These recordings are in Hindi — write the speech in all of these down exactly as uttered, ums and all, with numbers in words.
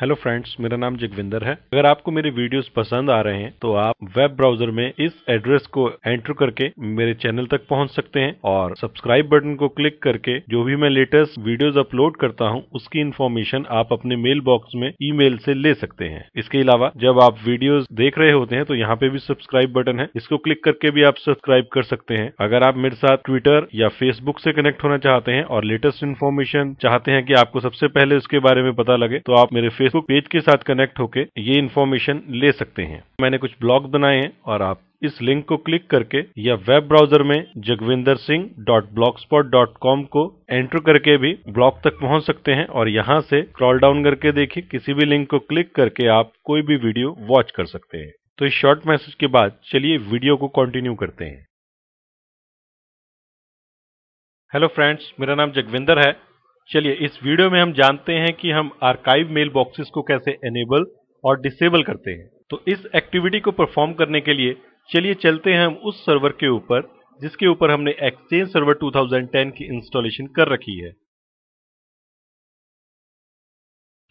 हेलो फ्रेंड्स, मेरा नाम जगविंदर है। अगर आपको मेरे वीडियोस पसंद आ रहे हैं तो आप वेब ब्राउजर में इस एड्रेस को एंटर करके मेरे चैनल तक पहुंच सकते हैं और सब्सक्राइब बटन को क्लिक करके जो भी मैं लेटेस्ट वीडियोस अपलोड करता हूं उसकी इन्फॉर्मेशन आप अपने मेल बॉक्स में ईमेल से ले सकते हैं। इसके अलावा जब आप वीडियोस देख रहे होते हैं तो यहाँ पे भी सब्सक्राइब बटन है, इसको क्लिक करके भी आप सब्सक्राइब कर सकते हैं। अगर आप मेरे साथ ट्विटर या फेसबुक से कनेक्ट होना चाहते हैं और लेटेस्ट इन्फॉर्मेशन चाहते हैं कि आपको सबसे पहले उसके बारे में पता लगे तो आप मेरे फेसबुक पेज के साथ कनेक्ट होके ये इन्फॉर्मेशन ले सकते हैं। मैंने कुछ ब्लॉग बनाए हैं और आप इस लिंक को क्लिक करके या वेब ब्राउजर में Jagvinder Singh dot blogspot dot com को एंटर करके भी ब्लॉग तक पहुंच सकते हैं और यहां से स्क्रॉल डाउन करके देखिए किसी भी लिंक को क्लिक करके आप कोई भी वीडियो वॉच कर सकते हैं। तो इस शॉर्ट मैसेज के बाद चलिए वीडियो को कंटिन्यू करते हैं। हेलो फ्रेंड्स, मेरा नाम जगविंदर है। चलिए इस वीडियो में हम जानते हैं कि हम आर्काइव मेल बॉक्सेस को कैसे एनेबल और डिसेबल करते हैं। तो इस एक्टिविटी को परफॉर्म करने के लिए चलिए चलते हैं हम उस सर्वर के ऊपर जिसके ऊपर हमने एक्सचेंज सर्वर दो हज़ार दस की इंस्टॉलेशन कर रखी है।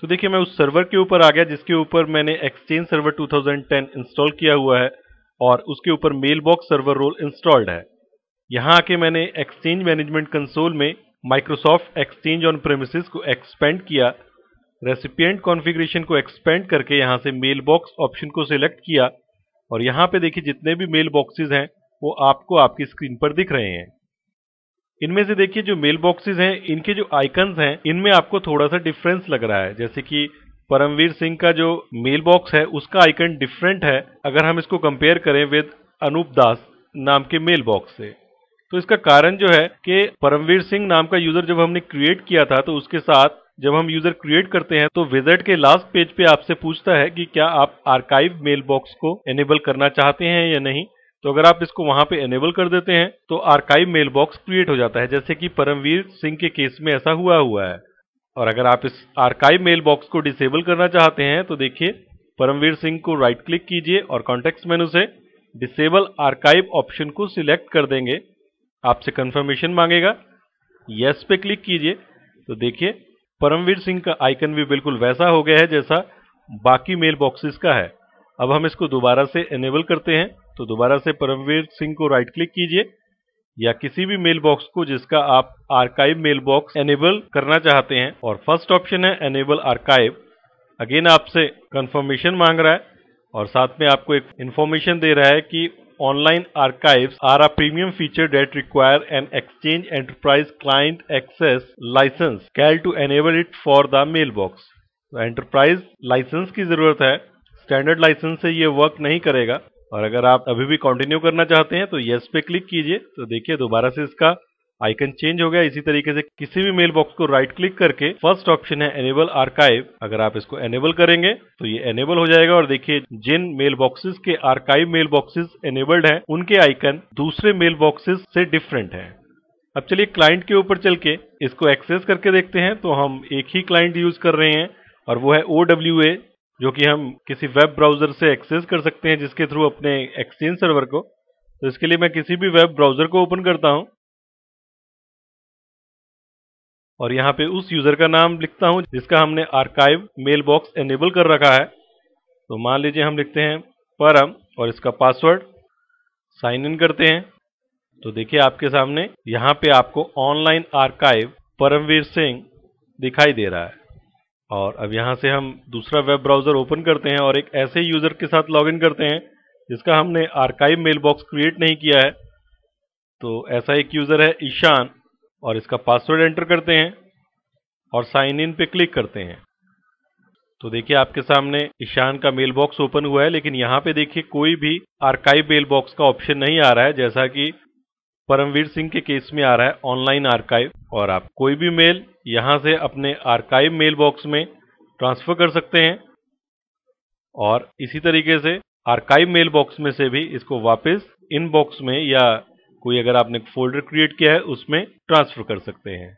तो देखिए मैं उस सर्वर के ऊपर आ गया जिसके ऊपर मैंने एक्सचेंज सर्वर दो हज़ार दस इंस्टॉल किया हुआ है और उसके ऊपर mail box server role installed है। यहाँ आके मैंने एक्सचेंज मैनेजमेंट कंसोल में माइक्रोसॉफ्ट एक्सचेंज ऑन प्रेमिसेस को एक्सपेंड किया, रेसिपिएंट कॉन्फ़िगरेशन को एक्सपेंड करके यहाँ से मेल बॉक्स ऑप्शन को सिलेक्ट किया और यहाँ पे देखिए जितने भी मेल बॉक्सेस हैं वो आपको आपकी स्क्रीन पर दिख रहे हैं। इनमें से देखिए जो मेल बॉक्सेस हैं इनके जो आइकन्स हैं इनमें आपको थोड़ा सा डिफरेंस लग रहा है, जैसे कि परमवीर सिंह का जो मेल बॉक्स है उसका आइकन डिफरेंट है अगर हम इसको कंपेयर करें विद अनूप दास नाम के मेल बॉक्स से। तो इसका कारण जो है कि परमवीर सिंह नाम का यूजर जब हमने क्रिएट किया था तो उसके साथ जब हम यूजर क्रिएट करते हैं तो विजिट के लास्ट पेज पे आपसे पूछता है कि क्या आप आर्काइव मेल बॉक्स को एनेबल करना चाहते हैं या नहीं। तो अगर आप इसको वहां पे एनेबल कर देते हैं तो आर्काइव मेल बॉक्स क्रिएट हो जाता है, जैसे कि परमवीर सिंह के केस में ऐसा हुआ हुआ है। और अगर आप इस आर्काइव मेल बॉक्स को डिसेबल करना चाहते हैं तो देखिए परमवीर सिंह को राइट क्लिक कीजिए और कॉन्टेक्स्ट मेनू से डिसेबल आर्काइव ऑप्शन को सिलेक्ट कर देंगे। आपसे कंफर्मेशन मांगेगा, यस पे क्लिक कीजिए तो देखिए परमवीर सिंह का आइकन भी बिल्कुल वैसा हो गया है जैसा बाकी मेल बॉक्सेस का है। अब हम इसको दोबारा से एनेबल करते हैं तो दोबारा से परमवीर सिंह को राइट क्लिक कीजिए या किसी भी मेल बॉक्स को जिसका आप आर्काइव मेल बॉक्स एनेबल करना चाहते हैं और फर्स्ट ऑप्शन है एनेबल आर्काइव। अगेन आपसे कंफर्मेशन मांग रहा है और साथ में आपको एक इन्फॉर्मेशन दे रहा है कि Online archives are a premium feature that require an Exchange Enterprise Client Access license (C A L) to enable it for the mailbox. तो Enterprise license की जरूरत है, Standard license से ये वर्क नहीं करेगा। और अगर आप अभी भी कंटिन्यू करना चाहते हैं तो Yes पे क्लिक कीजिए तो देखिए दोबारा से इसका आइकन चेंज हो गया। इसी तरीके से किसी भी मेल बॉक्स को राइट क्लिक करके फर्स्ट ऑप्शन है एनेबल आर्काइव, अगर आप इसको एनेबल करेंगे तो ये एनेबल हो जाएगा। और देखिए जिन मेल बॉक्सेस के आर्काइव मेल बॉक्सेस एनेबल्ड हैं उनके आइकन दूसरे मेल बॉक्सेस से डिफरेंट हैं। अब चलिए क्लाइंट के ऊपर चल के इसको एक्सेस करके देखते हैं। तो हम एक ही क्लाइंट यूज कर रहे हैं और वो है ओ डब्ल्यू ए, जो कि हम किसी वेब ब्राउजर से एक्सेस कर सकते हैं जिसके थ्रू अपने एक्सचेंज सर्वर को। तो इसके लिए मैं किसी भी वेब ब्राउजर को ओपन करता हूँ और यहाँ पे उस यूजर का नाम लिखता हूँ जिसका हमने आर्काइव मेल बॉक्स एनेबल कर रखा है। तो मान लीजिए हम लिखते हैं परम और इसका पासवर्ड, साइन इन करते हैं तो देखिए आपके सामने यहाँ पे आपको ऑनलाइन आर्काइव परमवीर सिंह दिखाई दे रहा है। और अब यहाँ से हम दूसरा वेब ब्राउजर ओपन करते हैं और एक ऐसे यूजर के साथ लॉग इन करते हैं जिसका हमने आर्काइव मेल बॉक्स क्रिएट नहीं किया है। तो ऐसा एक यूजर है ईशान और इसका पासवर्ड एंटर करते हैं और साइन इन पे क्लिक करते हैं तो देखिए आपके सामने ईशान का मेल बॉक्स ओपन हुआ है। लेकिन यहाँ पे देखिए कोई भी आर्काइव मेल बॉक्स का ऑप्शन नहीं आ रहा है जैसा कि परमवीर सिंह के केस में आ रहा है ऑनलाइन आर्काइव। और आप कोई भी मेल यहाँ से अपने आर्काइव मेल बॉक्स में ट्रांसफर कर सकते हैं और इसी तरीके से आर्काइव मेल बॉक्स में से भी इसको वापस इन बॉक्स में या कोई अगर आपने फोल्डर क्रिएट किया है उसमें ट्रांसफर कर सकते हैं।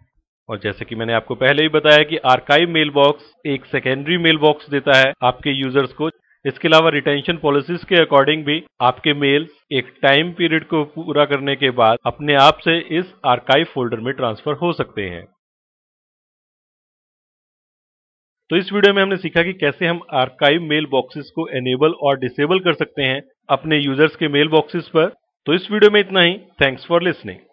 और जैसे कि मैंने आपको पहले ही बताया कि आर्काइव मेल बॉक्स एक सेकेंडरी मेल बॉक्स देता है आपके यूजर्स को। इसके अलावा रिटेंशन पॉलिसीज के अकॉर्डिंग भी आपके मेल एक टाइम पीरियड को पूरा करने के बाद अपने आप से इस आर्काइव फोल्डर में ट्रांसफर हो सकते हैं। तो इस वीडियो में हमने सीखा कि कैसे हम आर्काइव मेल बॉक्सेस को एनेबल और डिसेबल कर सकते हैं अपने यूजर्स के मेल बॉक्सेस पर। तो इस वीडियो में इतना ही। Thanks for listening.